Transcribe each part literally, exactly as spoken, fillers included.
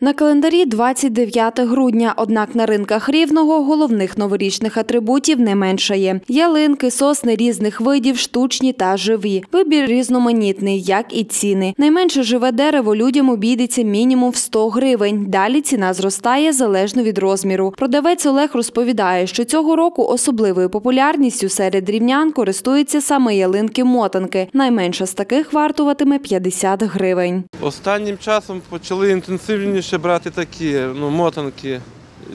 На календарі двадцять дев'яте грудня, однак на ринках Рівного головних новорічних атрибутів не меншає. Ялинки, сосни різних видів, штучні та живі. Вибір різноманітний, як і ціни. Найменше живе дерево людям обійдеться мінімум в сто гривень. Далі ціна зростає залежно від розміру. Продавець Олег розповідає, що цього року особливою популярністю серед рівнян користуються саме ялинки-мотанки. Найменша з таких вартуватиме п'ятдесят гривень. Останнім часом почали інтенсивніше брати такі, ну, мотанки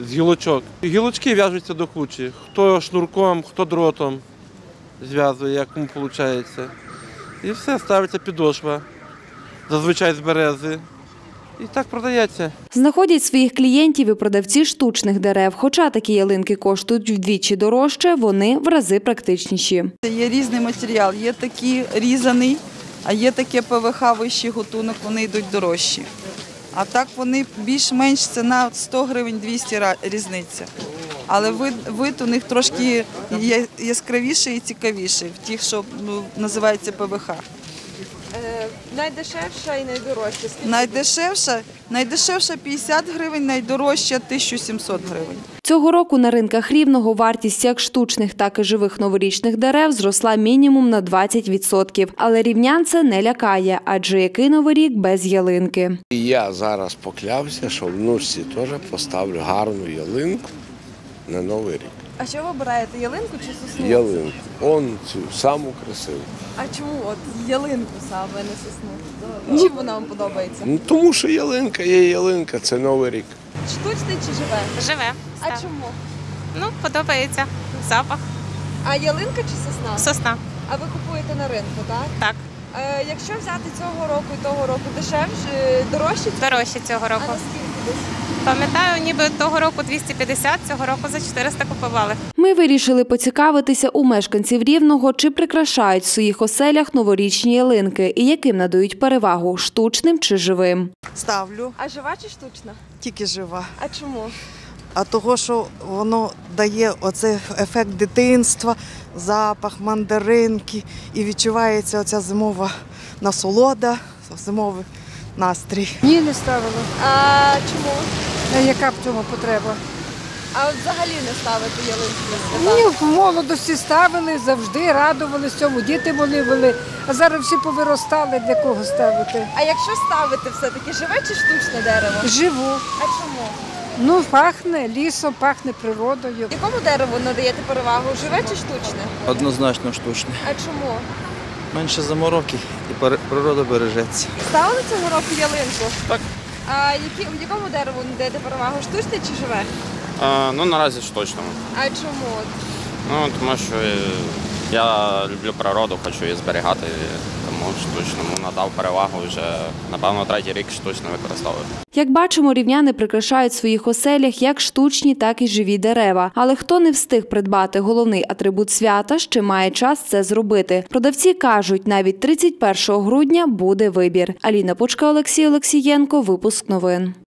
з гілочок. Гілочки в'яжуться до кучі, хто шнурком, хто дротом зв'язує, як йому виходить. І все, ставиться підошва, зазвичай з берези. І так продається. Знаходять своїх клієнтів і продавці штучних дерев. Хоча такі ялинки коштують вдвічі дорожче, вони в рази практичніші. Є різний матеріал, є такі різаний, а є таке ПВХ, вищий гатунок, вони йдуть дорожчі. А так вони більш-менш ціна сто гривень, двісті різниця. Але вид, вид у них трошки яскравіший і цікавіший, в тих, що, ну, називається ПВХ. Е, найдешевша і найдорожча? Найдешевша, найдешевша п'ятдесят гривень, найдорожча тисяча сімсот гривень. Цього року на ринках Рівного вартість як штучних, так і живих новорічних дерев зросла мінімум на двадцять відсотків. Але рівнян це не лякає, адже який новий рік без ялинки. Я зараз поклявся, що внучці теж поставлю гарну ялинку на новий рік. А що ви обираєте, ялинку чи сосну? Ялинку. Он цю саму красиву. А чому от ялинку саме, а не сосну? Чим вона вам подобається? Ну, тому що ялинка є ялинка, це новий рік. Штучний чи живе? Живе. А так. Чому? Ну, подобається запах. А ялинка чи сосна? Сосна. А ви купуєте на ринку, так? Так. Е, якщо взяти цього року і того року, дешевше, дорожче? Дорожче цього року. А наскільки десь? Пам'ятаю, ніби того року двісті п'ятдесят, цього року за чотириста купували. Ми вирішили поцікавитися у мешканців Рівного, чи прикрашають в своїх оселях новорічні ялинки і яким надають перевагу – штучним чи живим. Ставлю. А жива чи штучна? Тільки жива. А чому? А того, що воно дає оцей ефект дитинства, запах мандаринки, і відчувається оця зимова насолода, зимовий настрій. Ні, не ставила. А чому? А яка в цьому потреба? А взагалі не ставити ялинку? Ні, в молодості ставили, завжди радувалися цьому, діти виливали, а зараз всі повиростали, для кого ставити. А якщо ставити все-таки, живе чи штучне дерево? Живу. А чому? Ну, пахне лісом, пахне природою. Якому дереву надаєте перевагу? Живе чи штучне? Однозначно штучне. А чому? Менше замороків і природа бережеться. Ставили цього року ялинку? Так. А які, в якому дереву надаєте перевагу? Штучне чи живе? А, ну, наразі штучному. А чому? Ну, тому що я люблю природу, хочу її зберігати. Штучному надав перевагу вже, напевно, третій рік штучно використовують. Як бачимо, рівняни прикрашають в своїх оселях як штучні, так і живі дерева. Але хто не встиг придбати головний атрибут свята, ще має час це зробити. Продавці кажуть, навіть тридцять першого грудня буде вибір. Аліна Пучка, Олексій Олексієнко, випуск новин.